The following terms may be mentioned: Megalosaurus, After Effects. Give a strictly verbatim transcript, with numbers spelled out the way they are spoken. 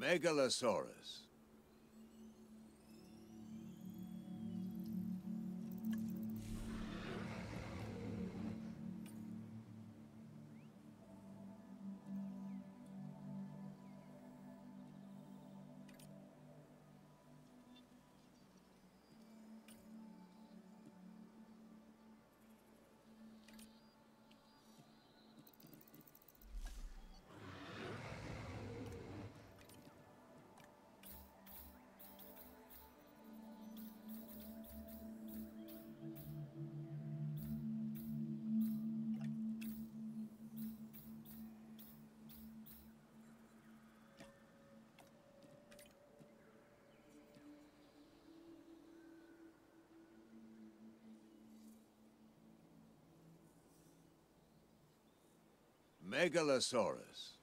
Megalosaurus. Megalosaurus.